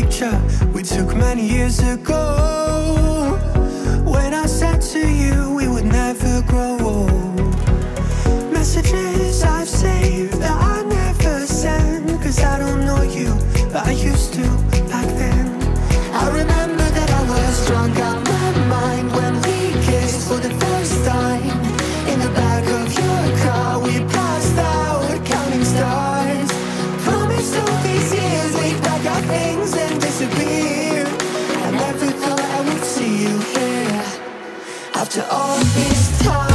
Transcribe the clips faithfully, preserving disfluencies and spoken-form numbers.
picture we took many years ago, when I said to you we would never grow old. Messages I've saved that I never send, cause I don't know you, but I used to back then. I remember that I was drunk out my mind when we kissed for the first time. In the back of your car we passed out counting stars. Promised all these years we'd pack our things and disappear. I never thought I would see you here after all this time.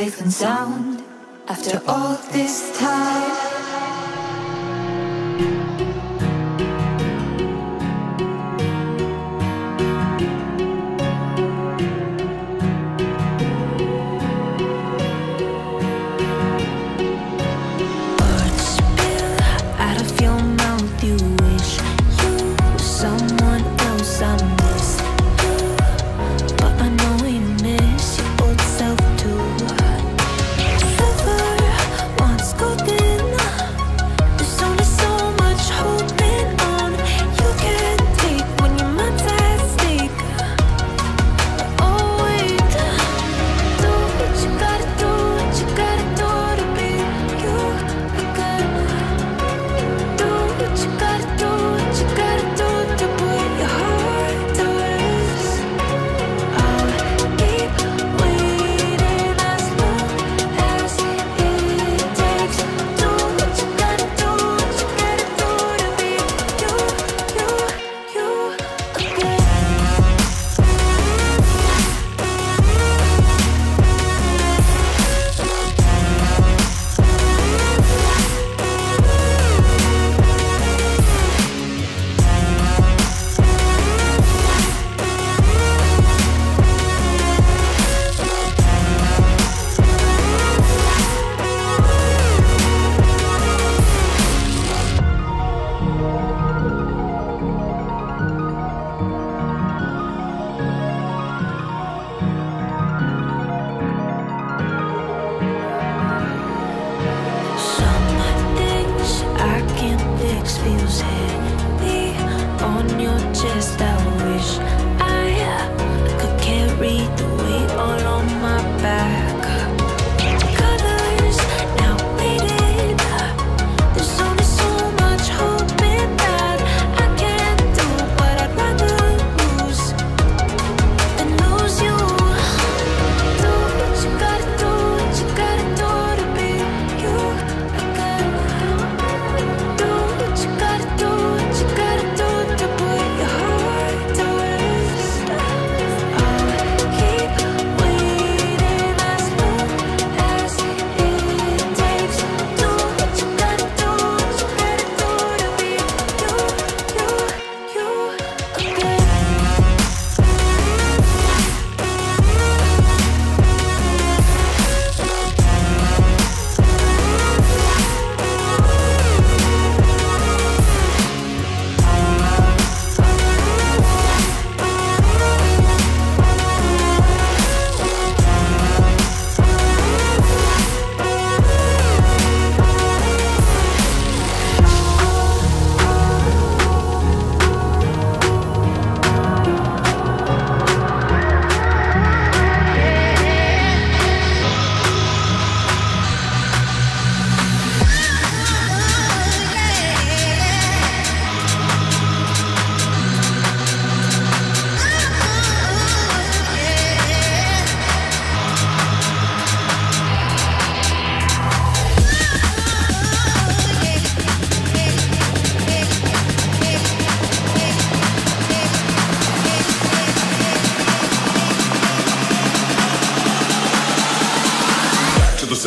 Safe and sound after all this time. Words spill out of your mouth, you wish you were someone else. I miss you, but I know you miss your old self too. Good enough.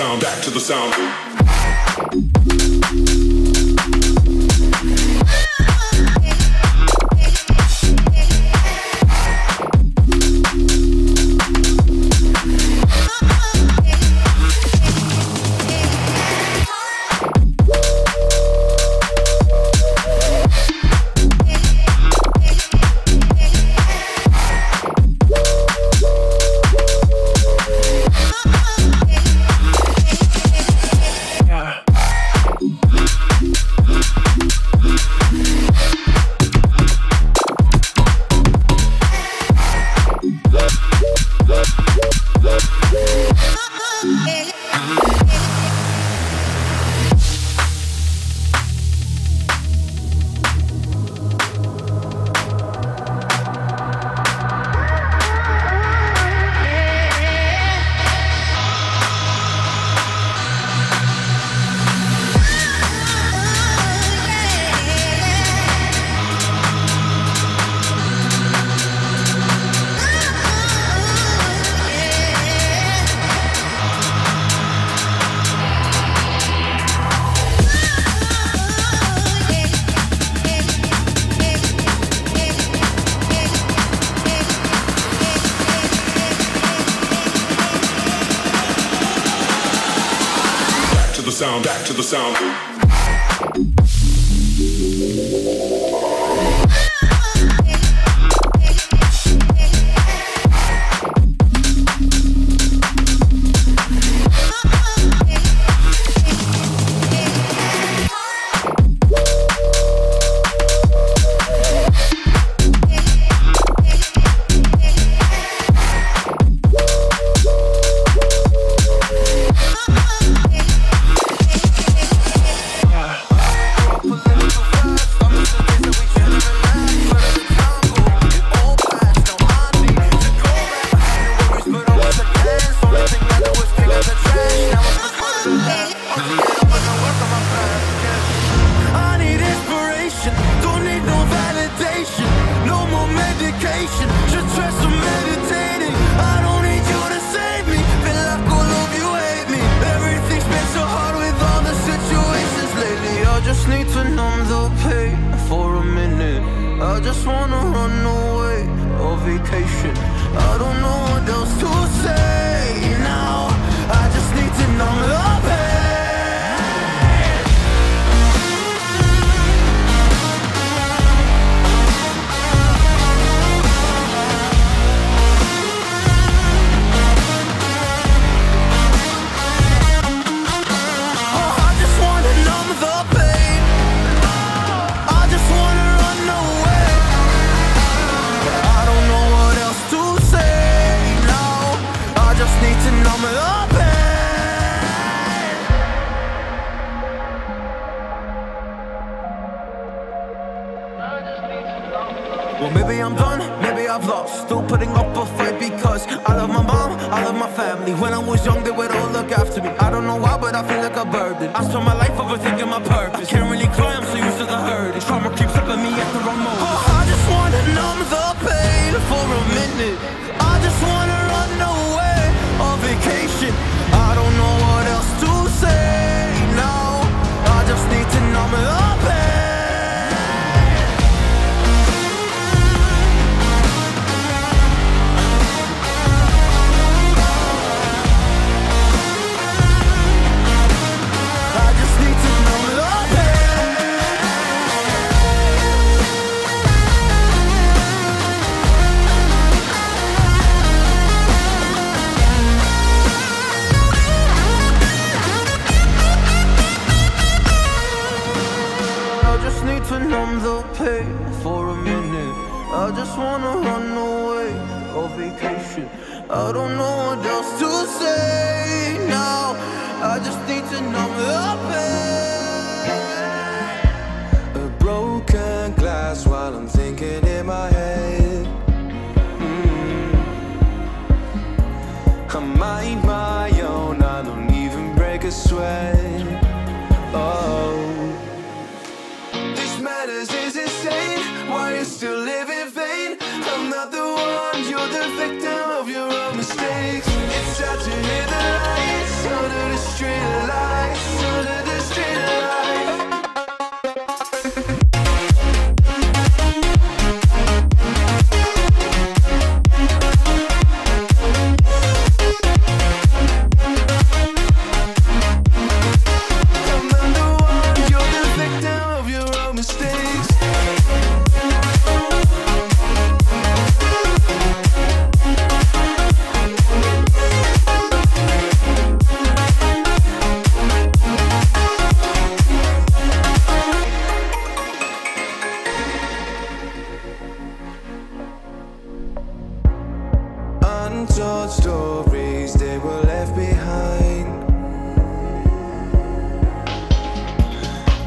sound, back to the sound. Sound, back to the sound. memories they were left behind.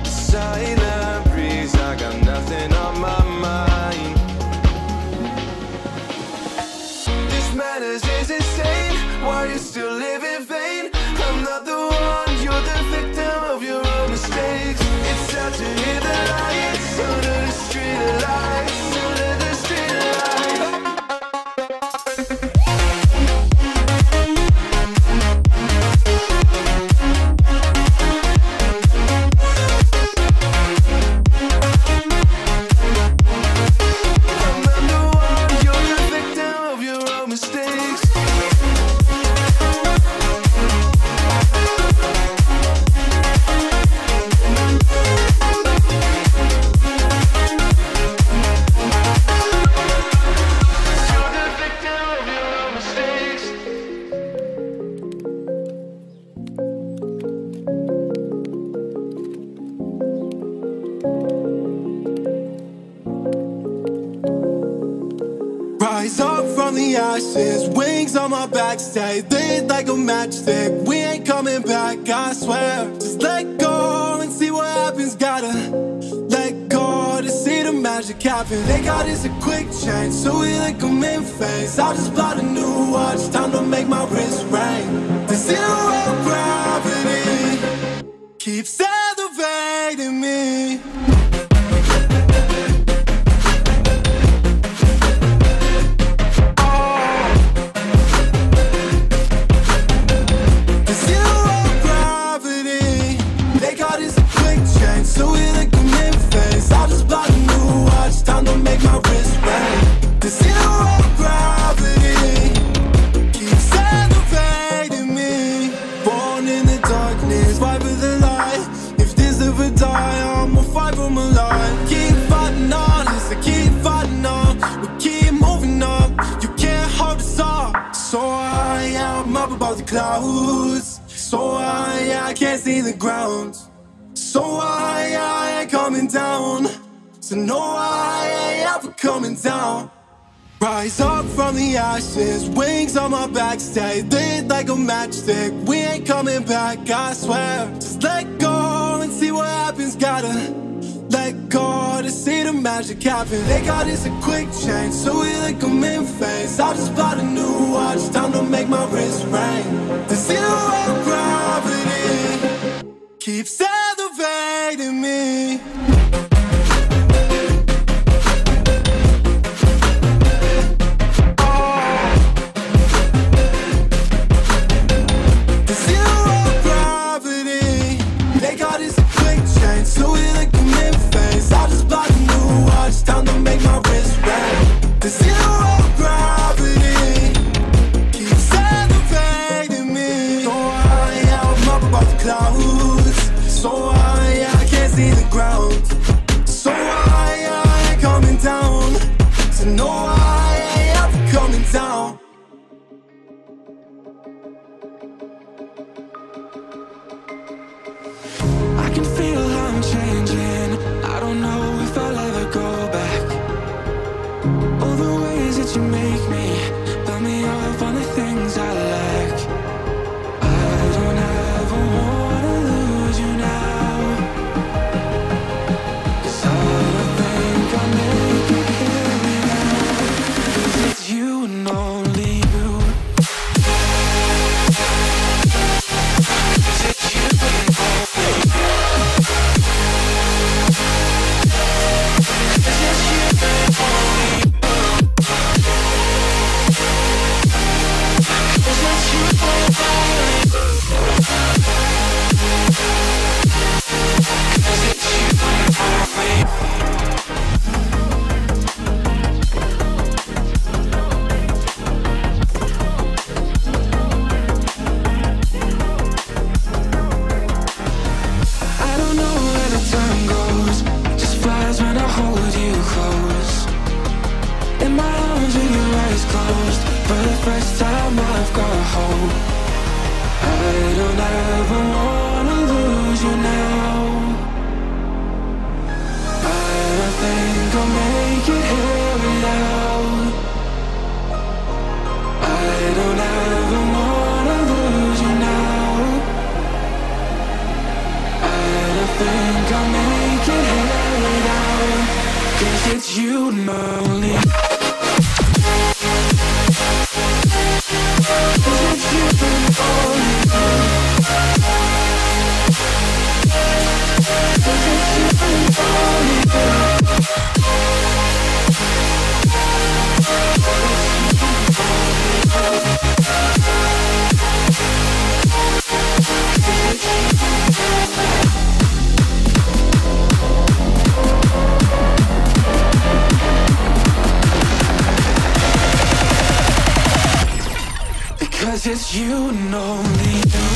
The silent breeze, I got nothing on my mind. This madness is insane. Why you still live in vain? I'm not the one, you're the victim of your own mistakes. It's sad to hear the lights under the street alive. Rise up from the ashes, wings on my back, stay lit like a matchstick. We ain't coming back, I swear. Just let go and see what happens. Gotta let go to see the magic happen. They got us a quick change, so we like a in phase. I'll just buy a new watch, time to make my wrist ring. The zero gravity keeps elevating me. About the clouds, so high I can't see the ground, so high I ain't coming down, so no I ain't ever coming down. Rise up from the ashes, wings on my back, stay lit like a matchstick. We ain't coming back, I swear. Just let go and see what happens. Gotta let go to see the magic happen. They got us a quick change, so we like a in phase. I'll just buy a new watch, time to make my wrist ring. The zero gravity keeps elevating me. I don't ever want 'cause it's you and only you.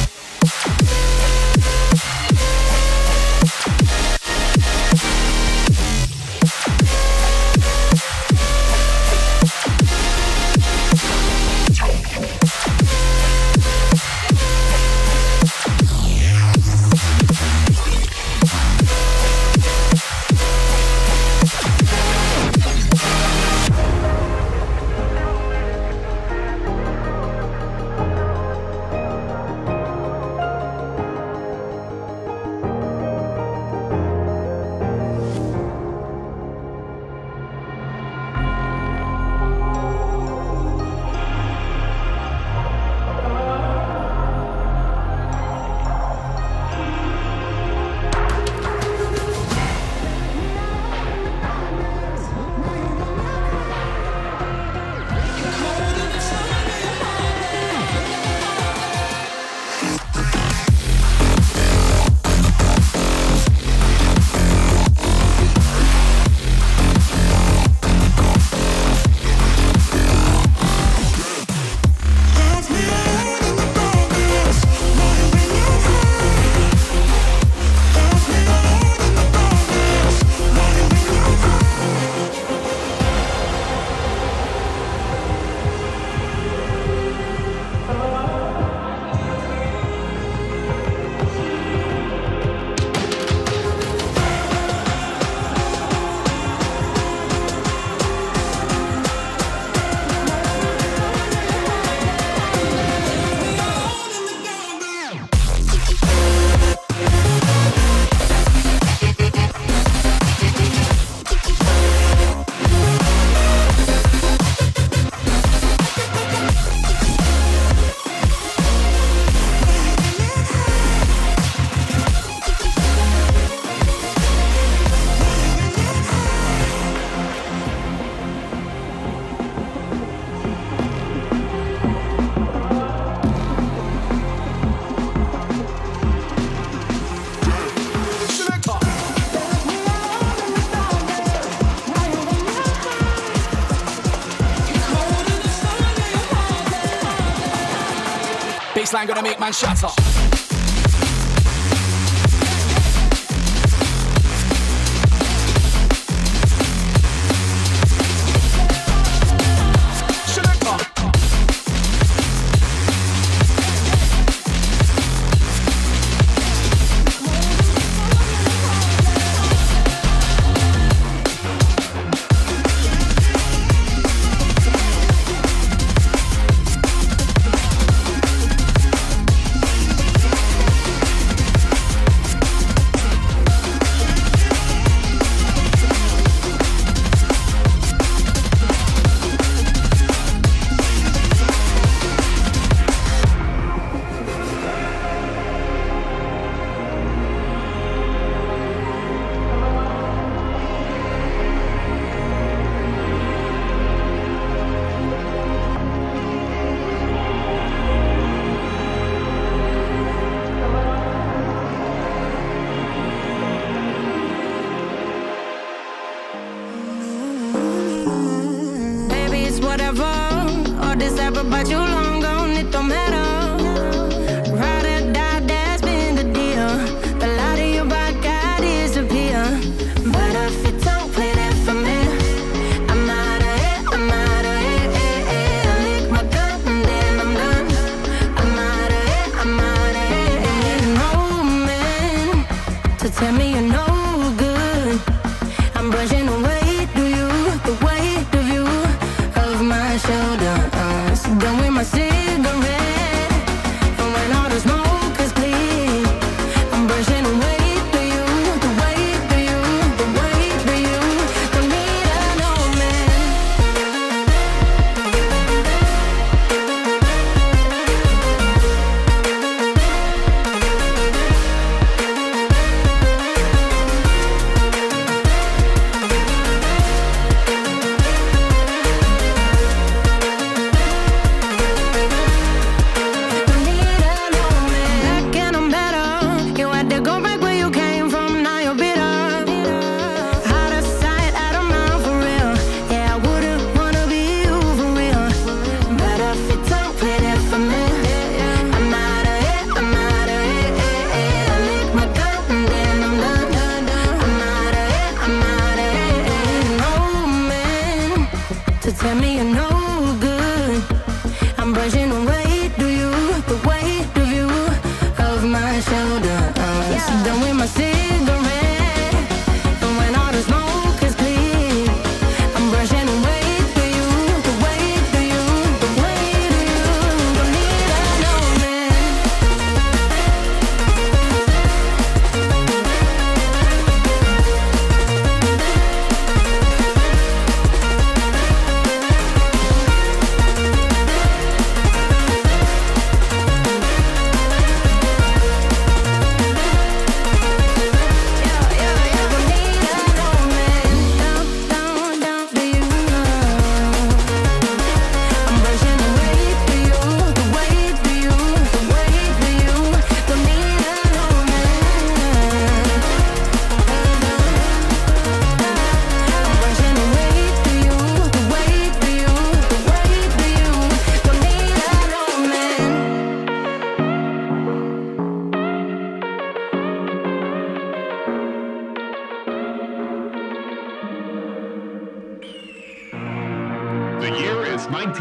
I'm gonna make man shatter.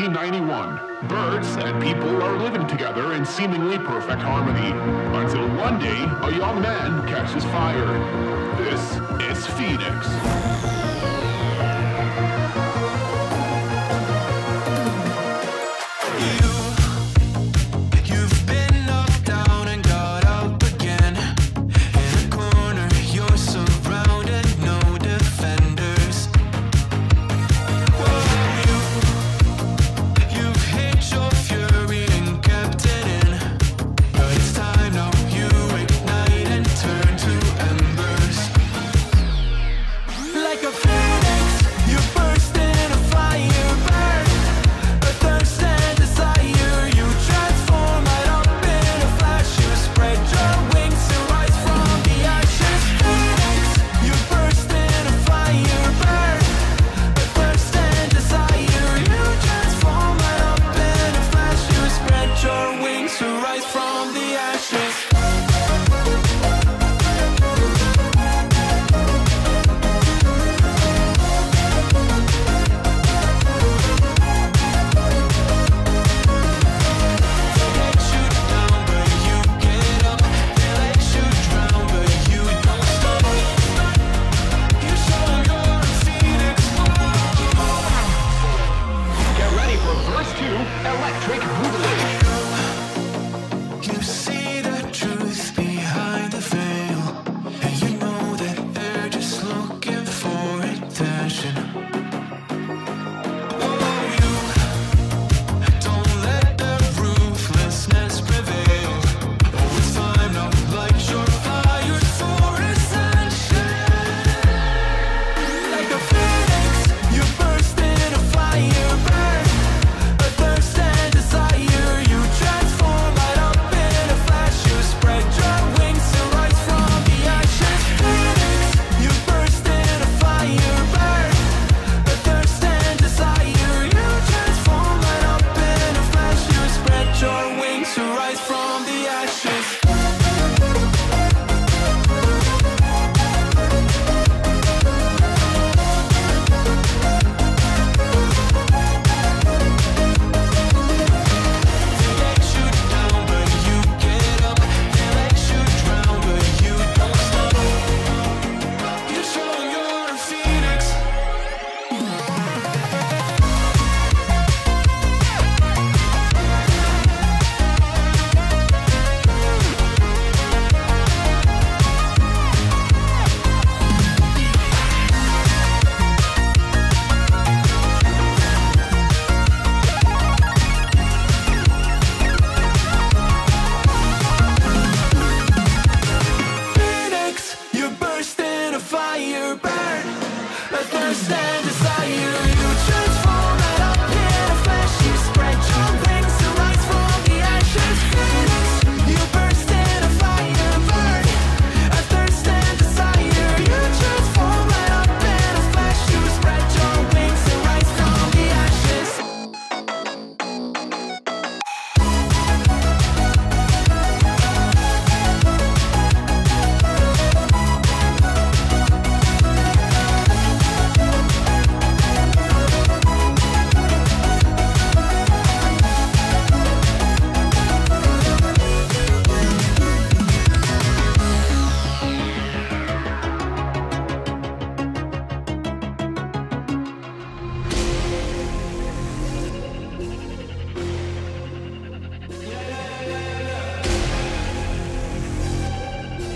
nineteen ninety-one, birds and people are living together in seemingly perfect harmony, until one day a young man catches fire. This is Phoenix. Electric Boogaloo. You see the truth behind the veil, and you know that they're just looking for attention. Oh, you don't let the ruthlessness prevail. Oh, it's time now, light your fire for ascension. Like a phoenix, you burst in a fire.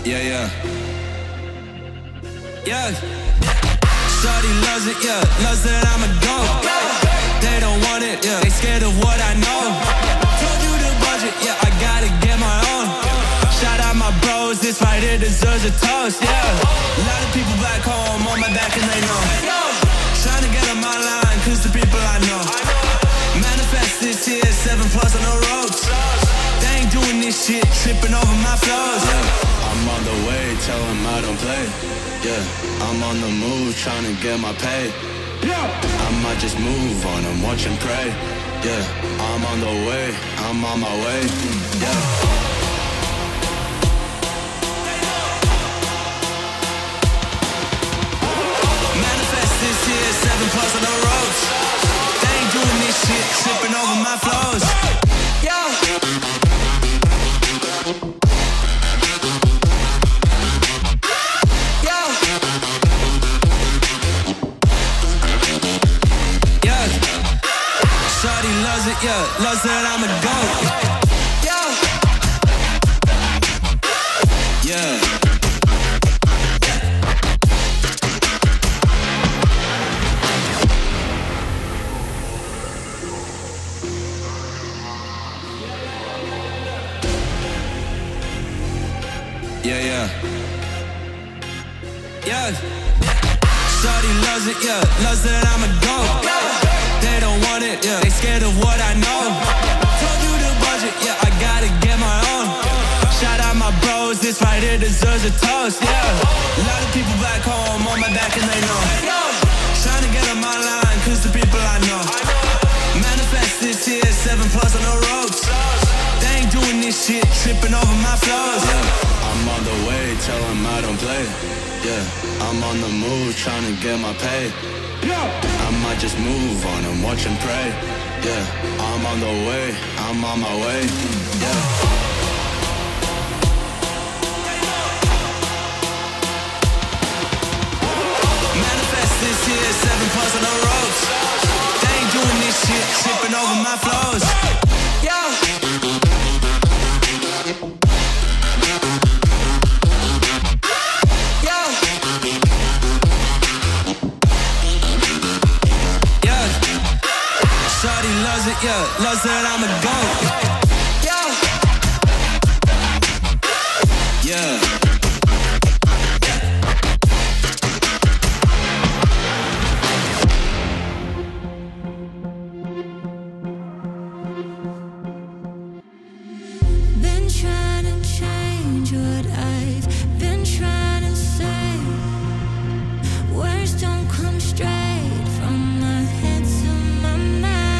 Yeah, yeah. Yeah. Shawty loves it, yeah. Loves that I'm a dog. They don't want it, yeah. They scared of what I know. Told you the budget, yeah. I gotta get my own. Shout out my bros, this right here deserves a toast, yeah. A lot of people back home on my back and they know. Trying to get on my line, cause the people I know. Manifest this year, seven plus on the ropes. They ain't doing this shit, tripping over my flows, yeah. I'm on the way, tell him I don't play. Yeah, I'm on the move, trying to get my pay. Yeah, I might just move on and watch and pray. Yeah, I'm on the way, I'm on my way. Yeah. Manifest this year, seven plus on the roads. They ain't doing this shit, tripping. loves that I'm a goat. Yo. Yeah. Yeah, yeah. Yeah. Shawty loves it, yeah. Loves that I'm a goat. Yeah. They don't want it, yeah. They scared of what I know. Told you the budget, yeah. I gotta get my own. Shout out my bros, this right here deserves a toast, yeah. A lot of people back home on my back and they know. Trying to get on my line, cause the people I know. Manifest this year, seven plus on the ropes. They ain't doing this shit, tripping over my flows, yeah. I'm on the way, tell them I don't play, yeah. I'm on the move, trying to get my pay. I might just move on and watch and pray. Yeah, I'm on the way, I'm on my way. Yeah. Manifest this year, seven plus on the ropes. They ain't doing this shit, tripping over my flows. Yeah. Loves it, yeah, loves that I'm a goat. Yeah. Yeah. Been trying to change what I've been trying to say. Words don't come straight from my head to my mind.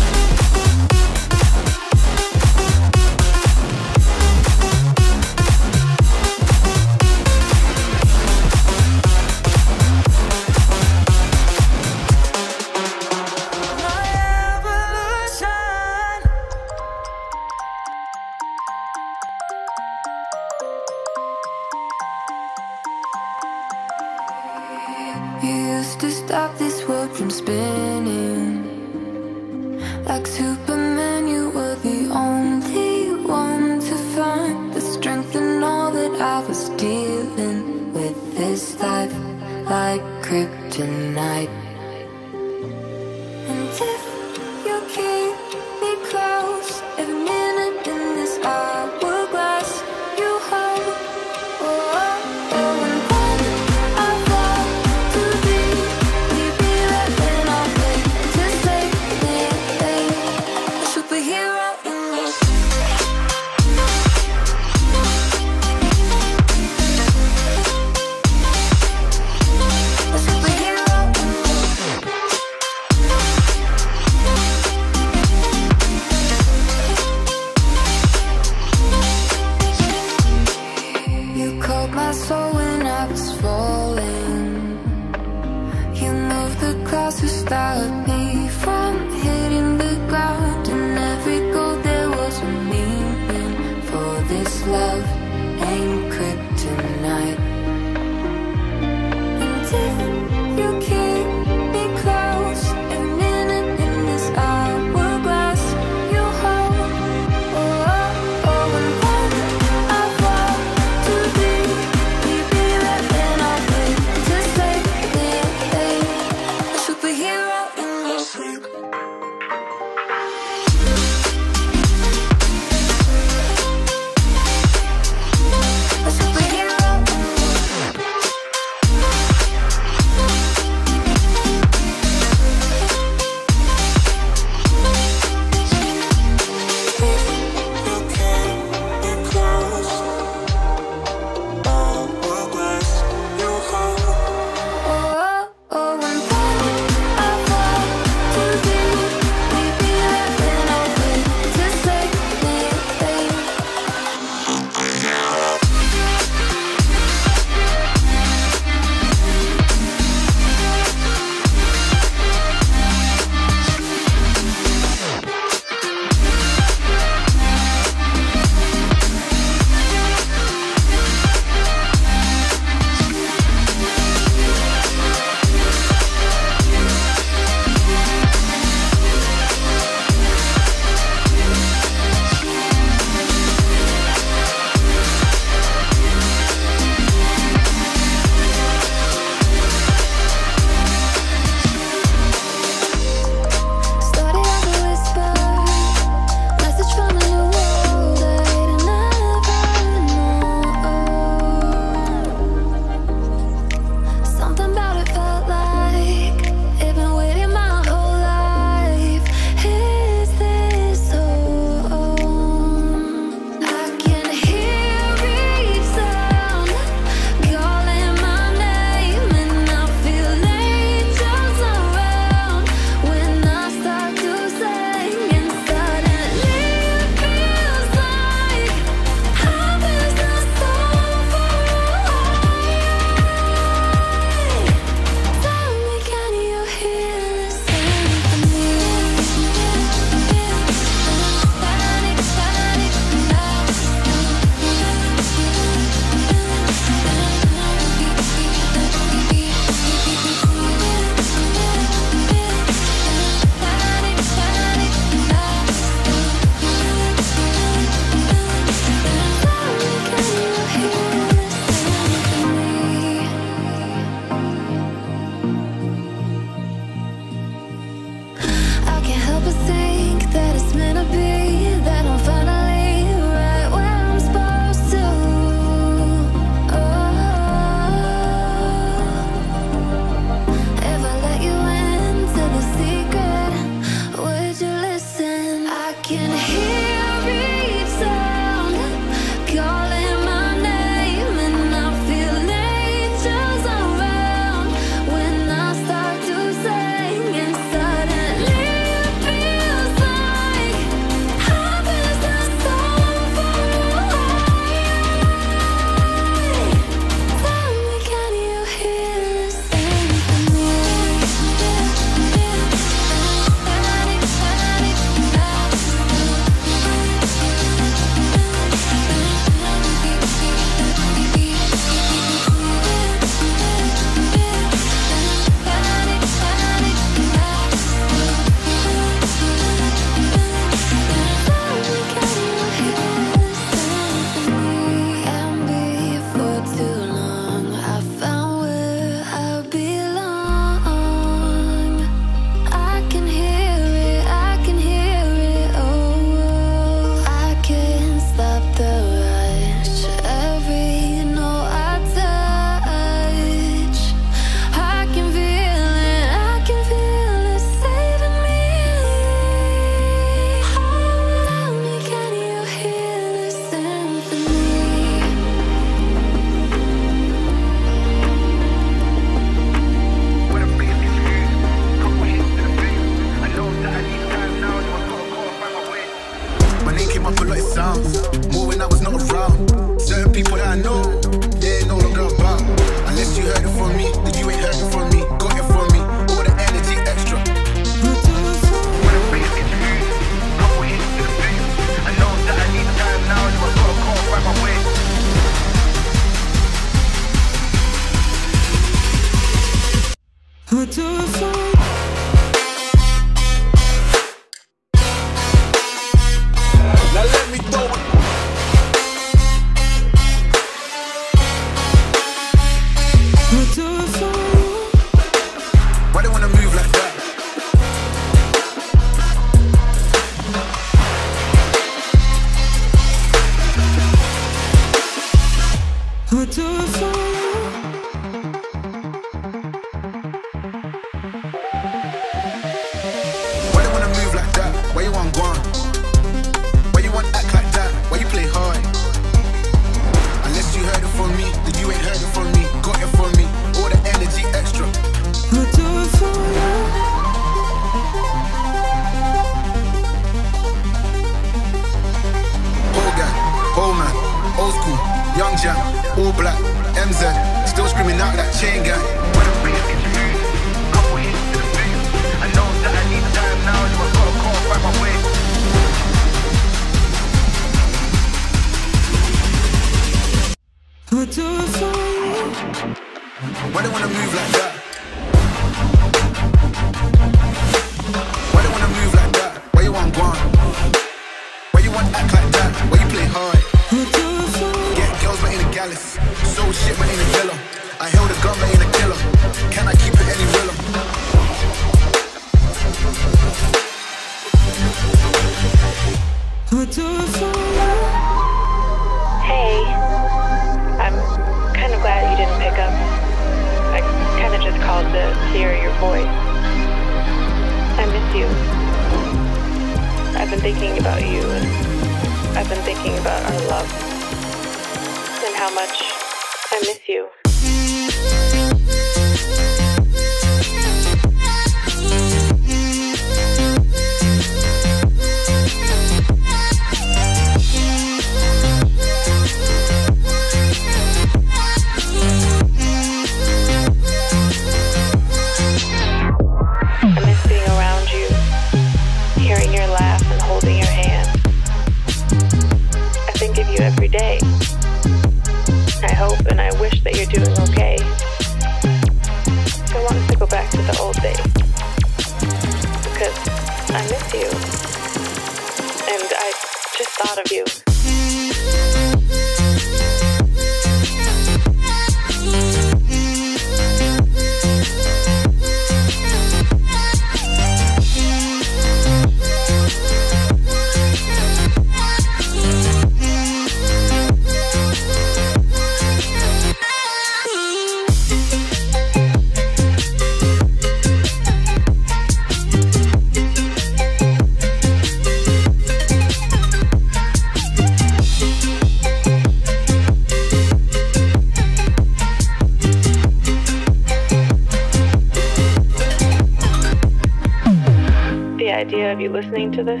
the idea of you listening to this,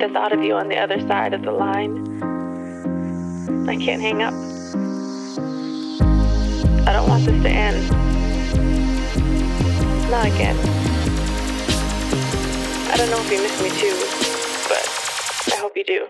the thought of you on the other side of the line. I can't hang up. I don't want this to end. Not again. I don't know if you miss me too, but I hope you do.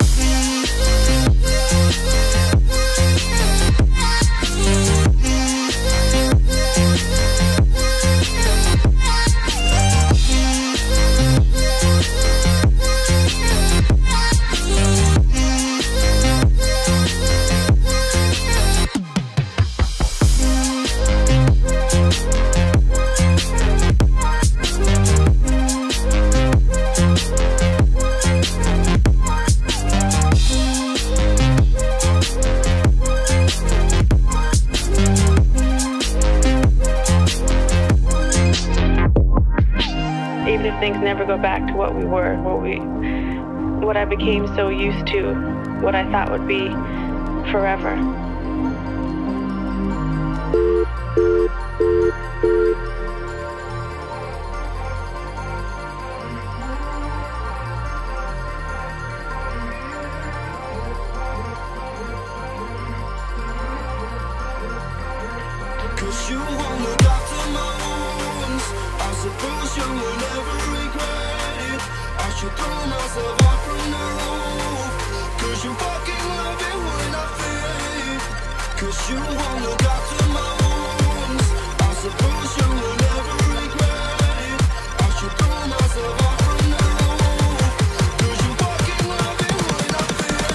Even if things never go back to what we were, what we, what I became so used to, what I thought would be forever. Cause you want the doctor moments, I suppose you will never regret it. I should throw myself out from the roof, cause you fucking love it when I feel it. Cause you want the doctor moments, I suppose you will never regret it. I should throw myself out from the roof, cause you fucking love it when I feel it.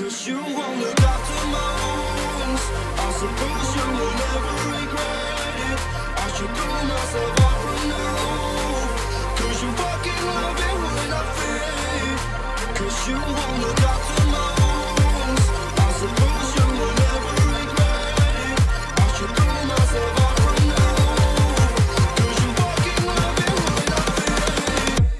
Cause you won't look after my wounds, I suppose you will never regret it. I should throw myself out from the roof, cause you fucking love it when I feel it. Cause you won't look after my wounds, I suppose you will never regret it. I should throw myself out from the roof, cause you fucking love it when I feel it.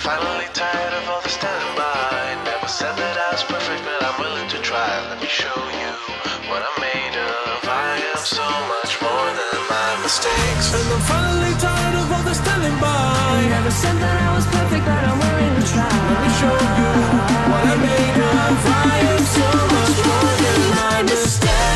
Finally tired of all the standing by. Never said that I was perfect, but I'm willing to try. Let me show you what I'm made of. I am so much more than my mistakes. And I'm finally tired of all the standing by. Never said that I was perfect, but I'm willing to try. Let me show you what I'm made of. I am so much more than my mistakes.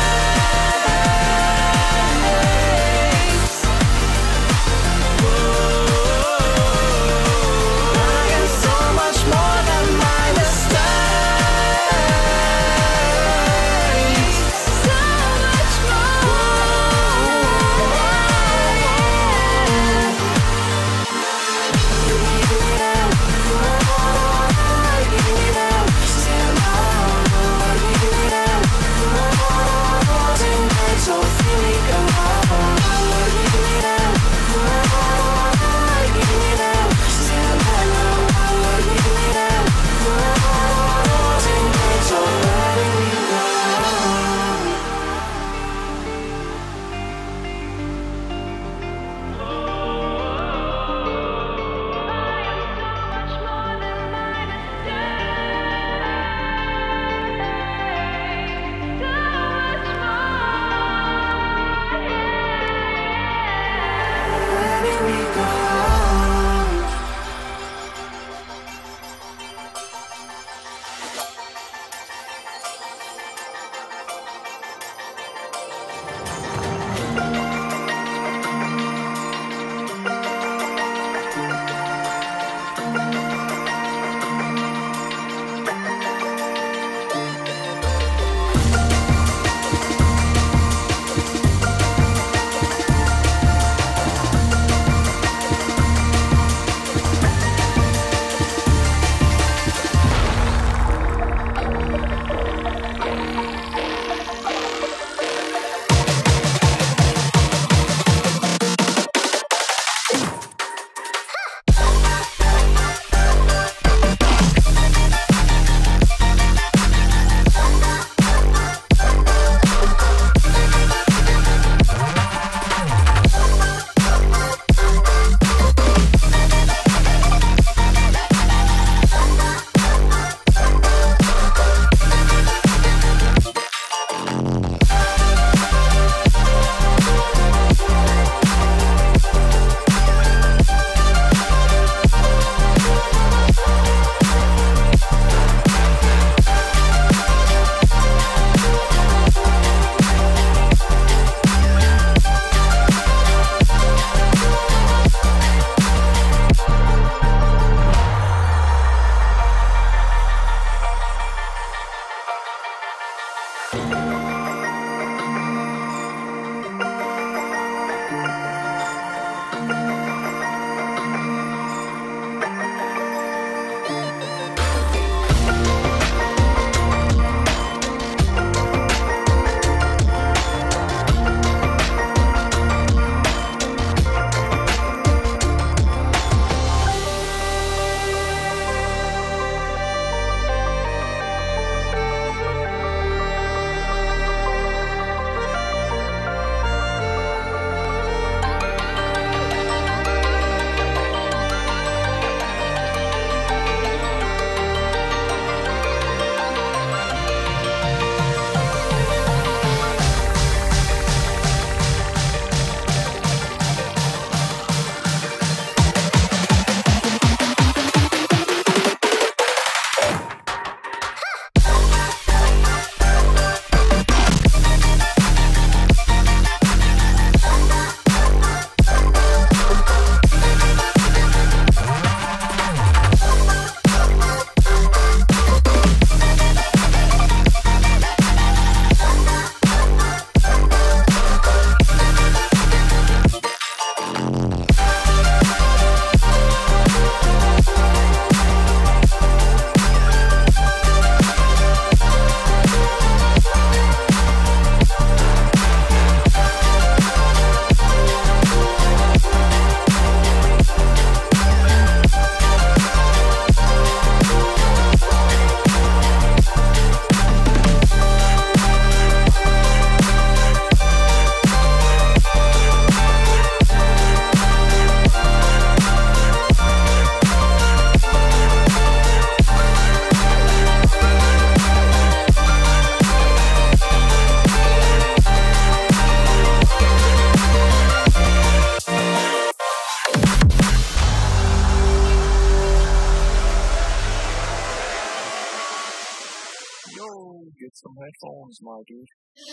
my phones, my dude. Tell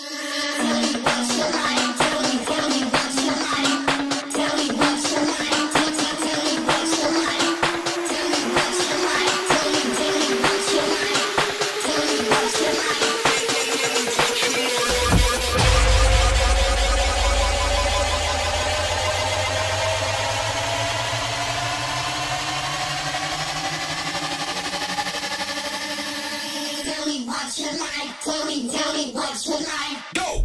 me what's your line, tell me, tell me what's your line, tell me what's your line, tell me, tell me what's your line, tell me what's your line, tell me, tell me what's your line, tell me what's your line. Tell me, tell me what's your life? Go!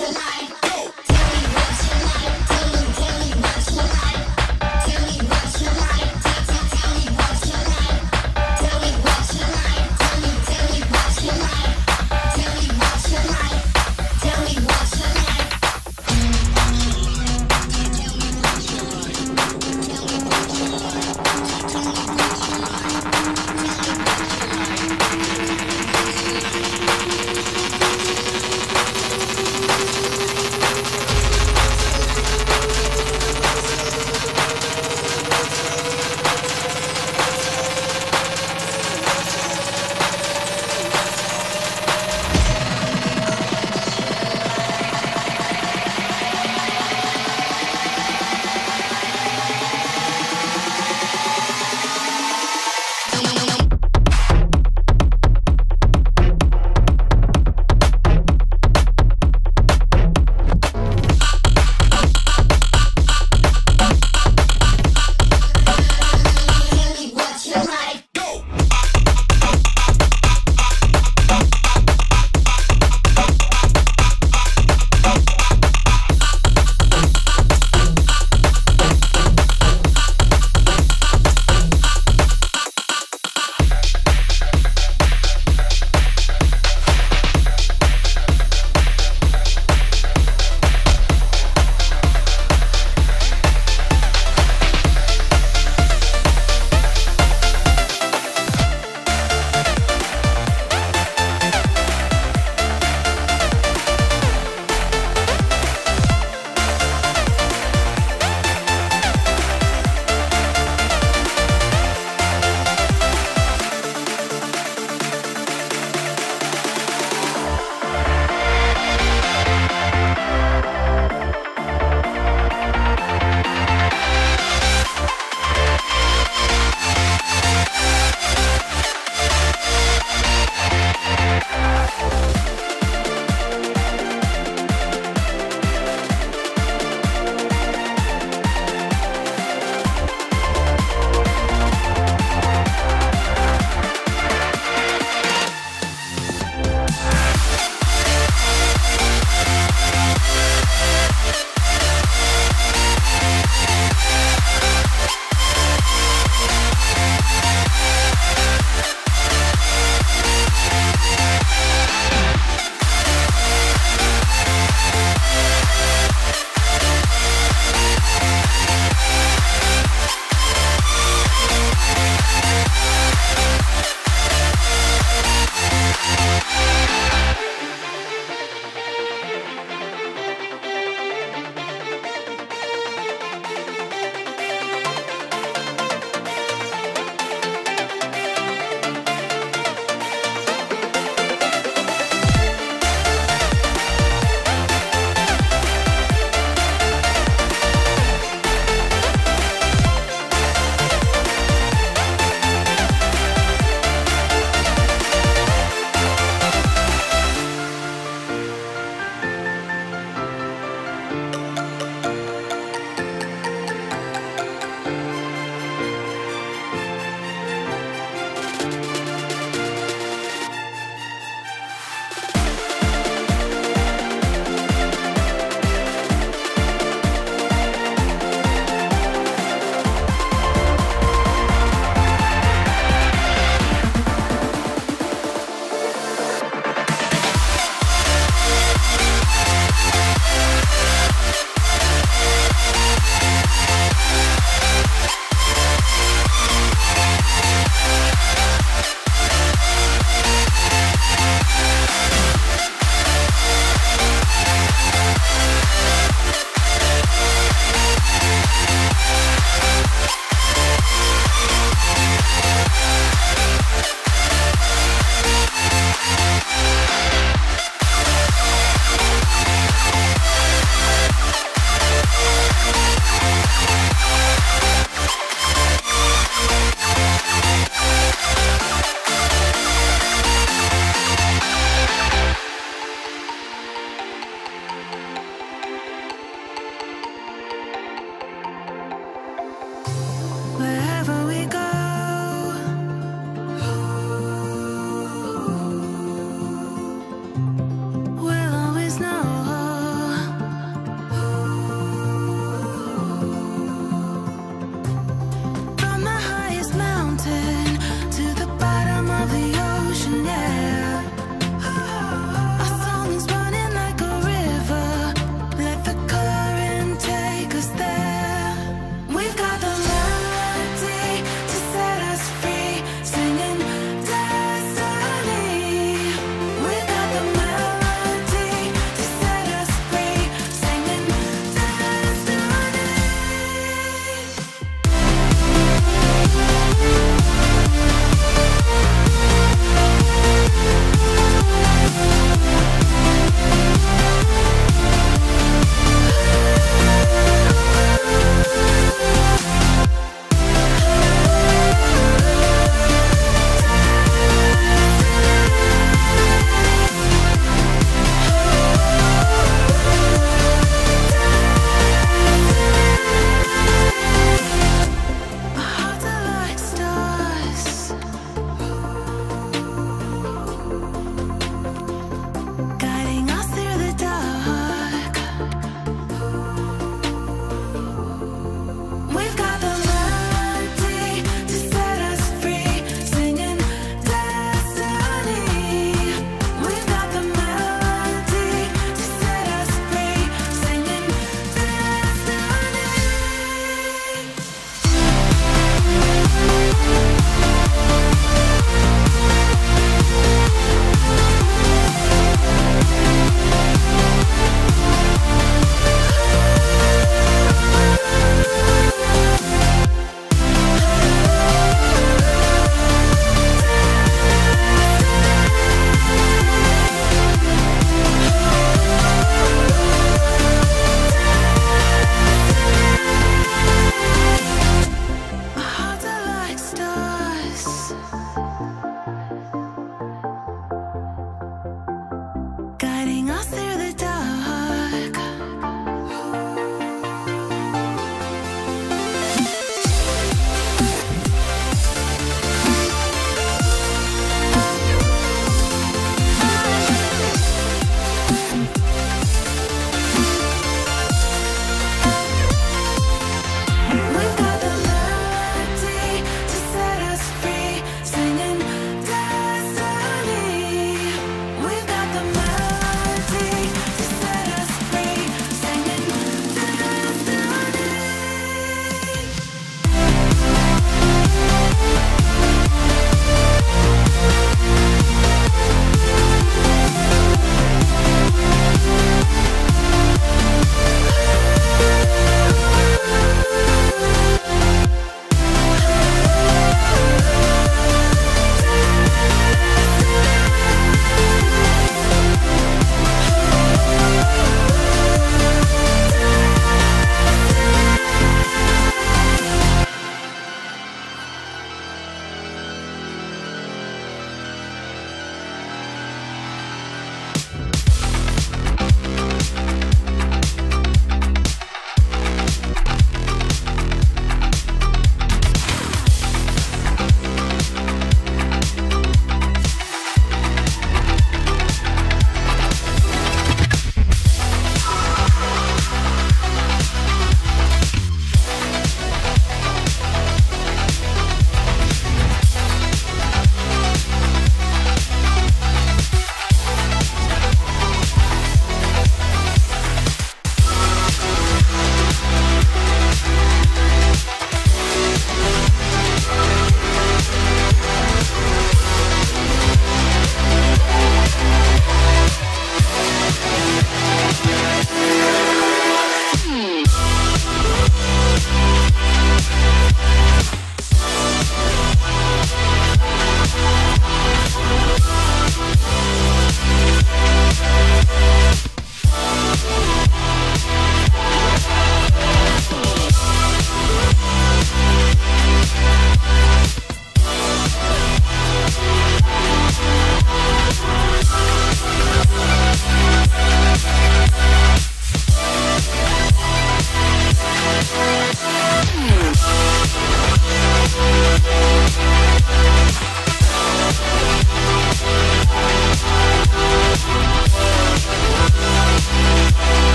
Tonight.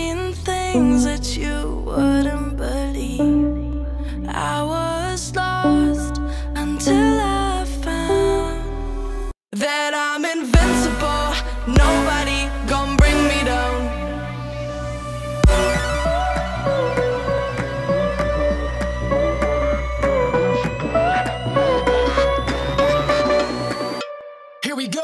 seen things that you wouldn't believe. I was lost until I found that I'm invincible. Nobody gon' bring me down. Here we go.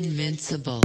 Invincible.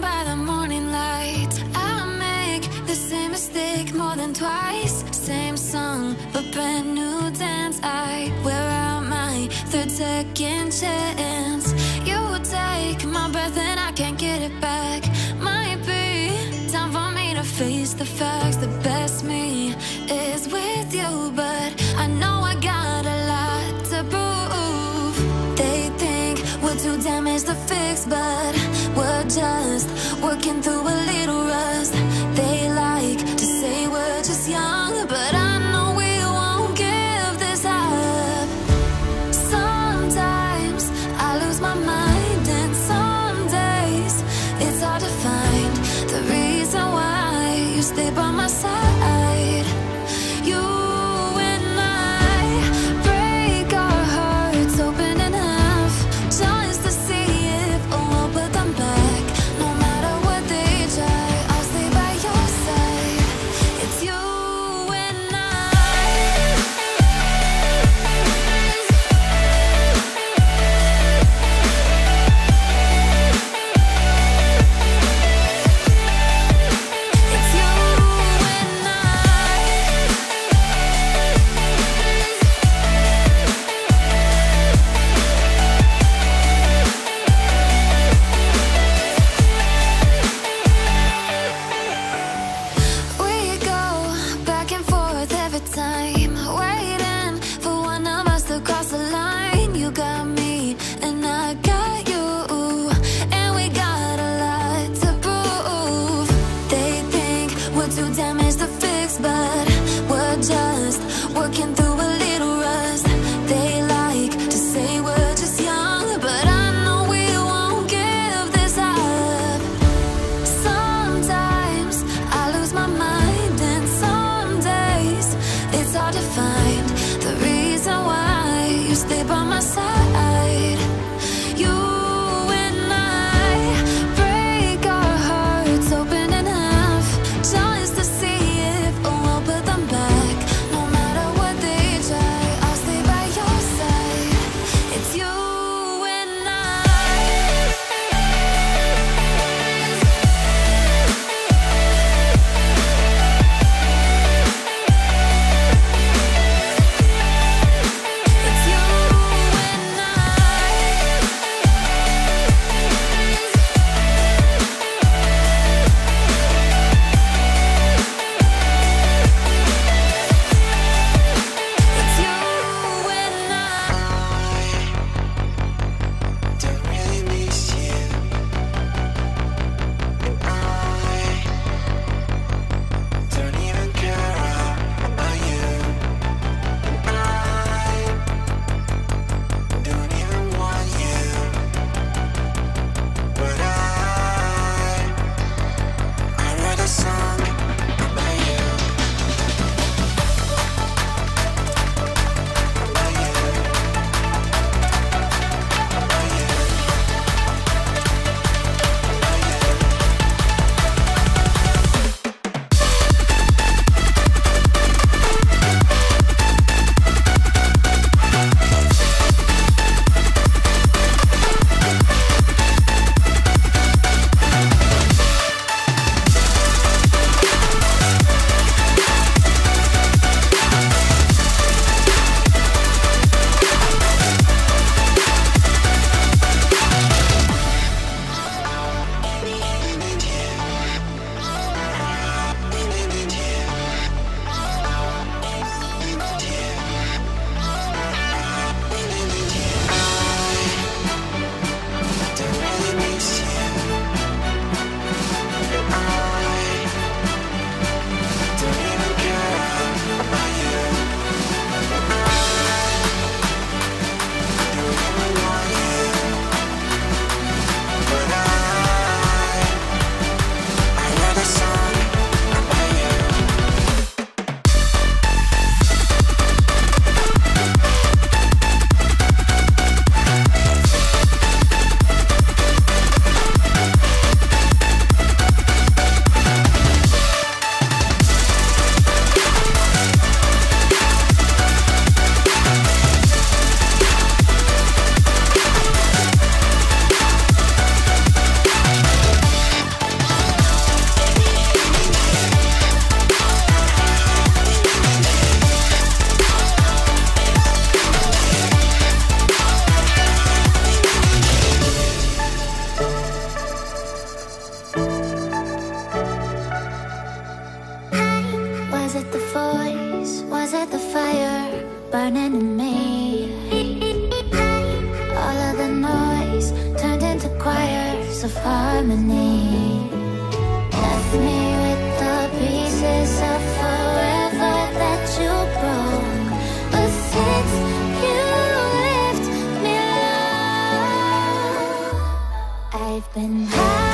down by the morning light. I make the same mistake more than twice. Same song, but brand new dance. I wear out my third second chance. You take my breath and I can't get it back. Might be time for me to face the facts. The best me is with you, but I know I got a lot to prove. They think we're too damaged to fix, but we're just working through a little rust. They like to say we're just young, but I know we won't give this up. Sometimes I lose my mind, and some days it's hard to find the reason why you stay by my side. You no. of harmony. Left me with the pieces of forever that you broke. But since you left me alone, I've been high.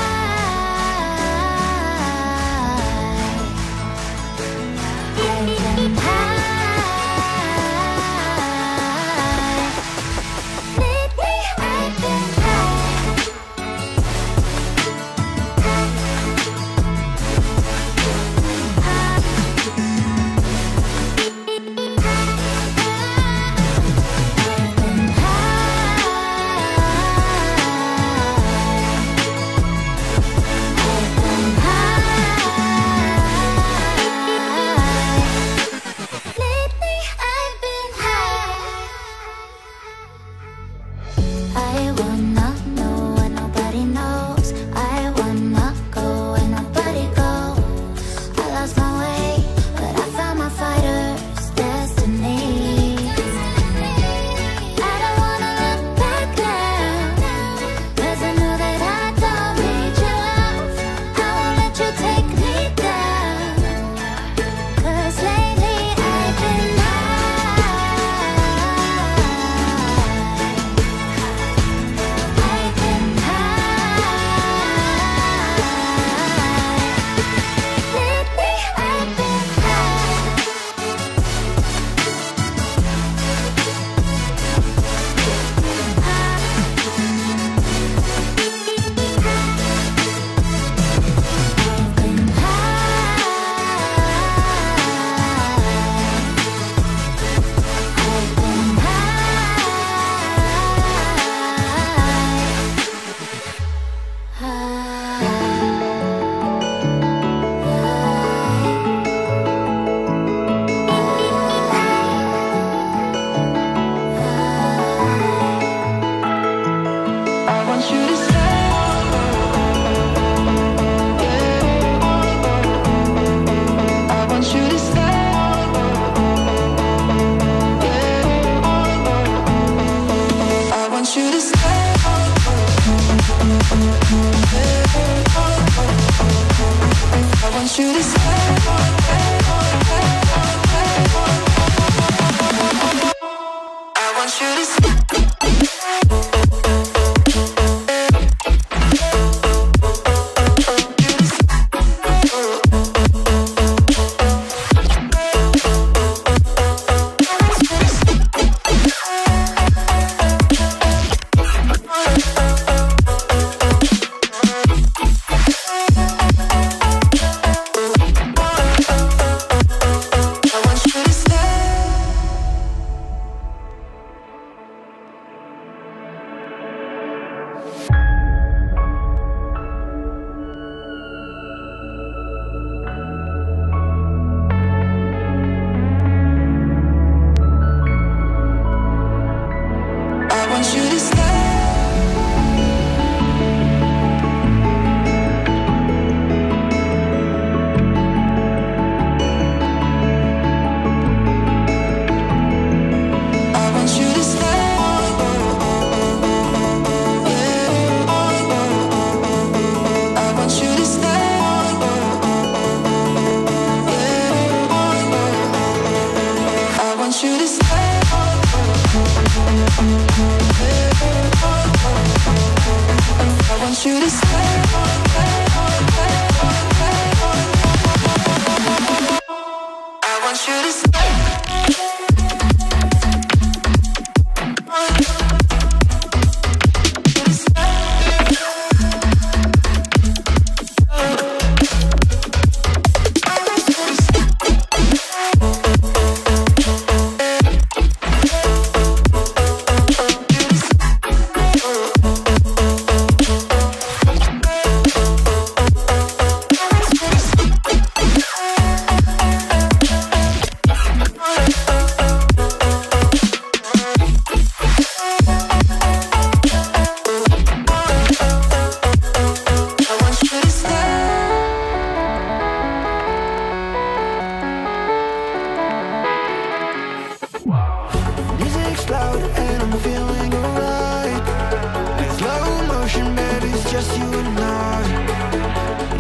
and I,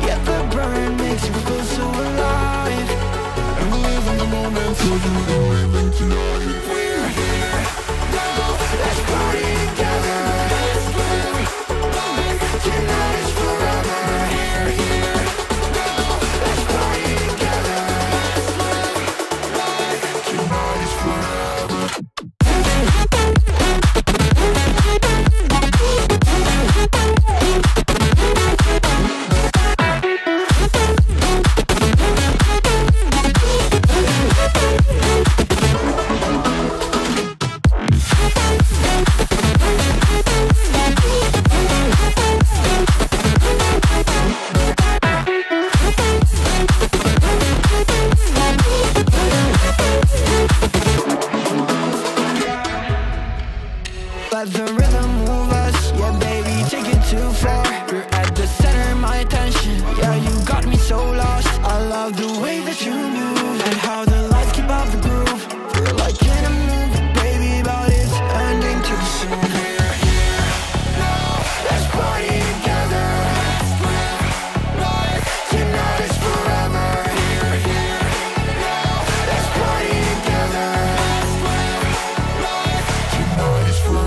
yet the burn makes me feel so alive. And we live in the moment, so you know everything tonight. We're here now, let's party together. Let's burn, burn, tonight is forever. We're here now, let's party together. Let's burn, burn, tonight is forever. Let the rhythm move us, yeah baby, take it too far. You're at the center of my attention, yeah you got me so lost. I love the way that you move, and how the lights keep out the groove. We're like in a movie, baby, but it's ending too soon. We're here now, let's party together. Let's live life, tonight is forever. We're here now, let's party together. Let's live life, tonight is forever.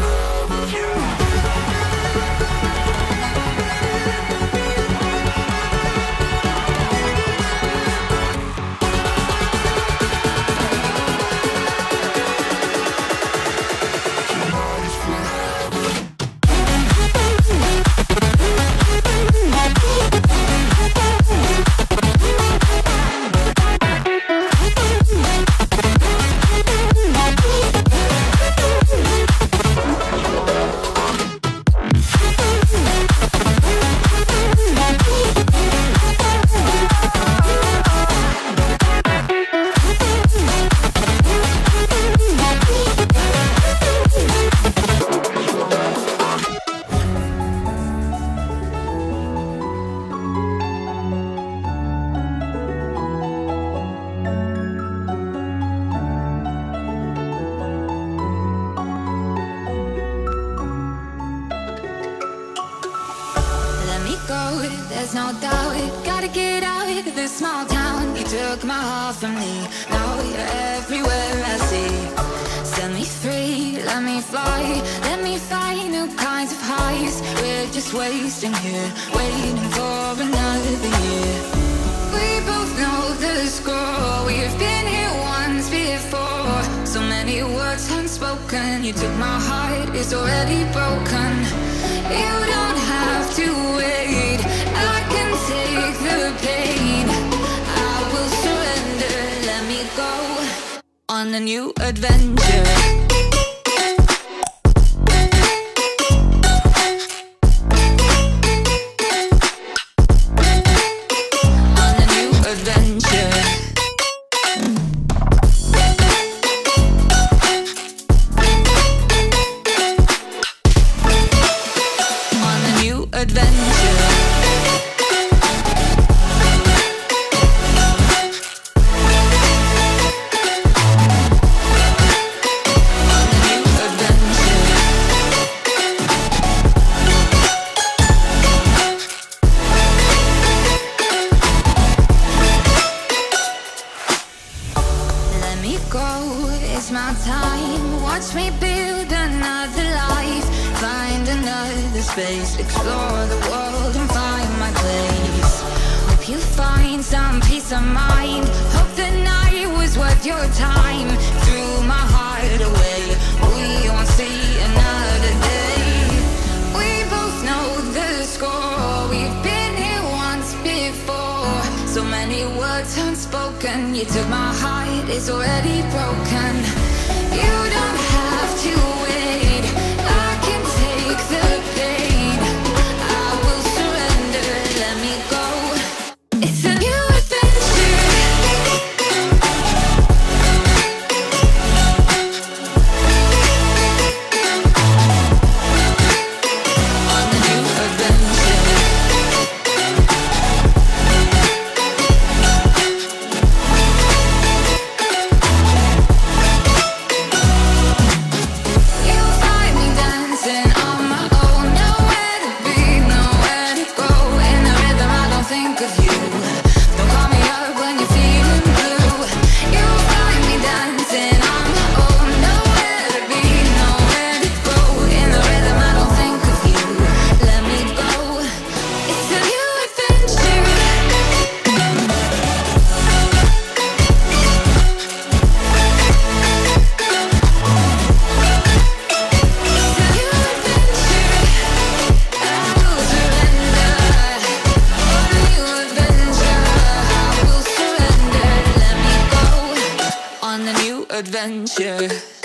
Go, there's no doubt, gotta get out of this small town. You took my heart from me, now you're everywhere I see. Set me free, let me fly, let me find new kinds of highs. We're just wasting here, waiting for another year. We both know the score, we've been here once before. So many words unspoken, you took my heart, it's already broken. You don't have to wait, take the pain, I will surrender. Let me go on a new adventure. My time, watch me build another life, find another space, explore the world and find my place. Hope you find some peace of mind, hope the night was worth your time. Threw my heart away, we won't see another day. We both know the score, we've been here once before. So many words unspoken, you took my heart, it's already broken. You don't have to wait, I can take the pain, I will surrender, let me go. It's a new adventure. On the new adventure. revenge, yeah.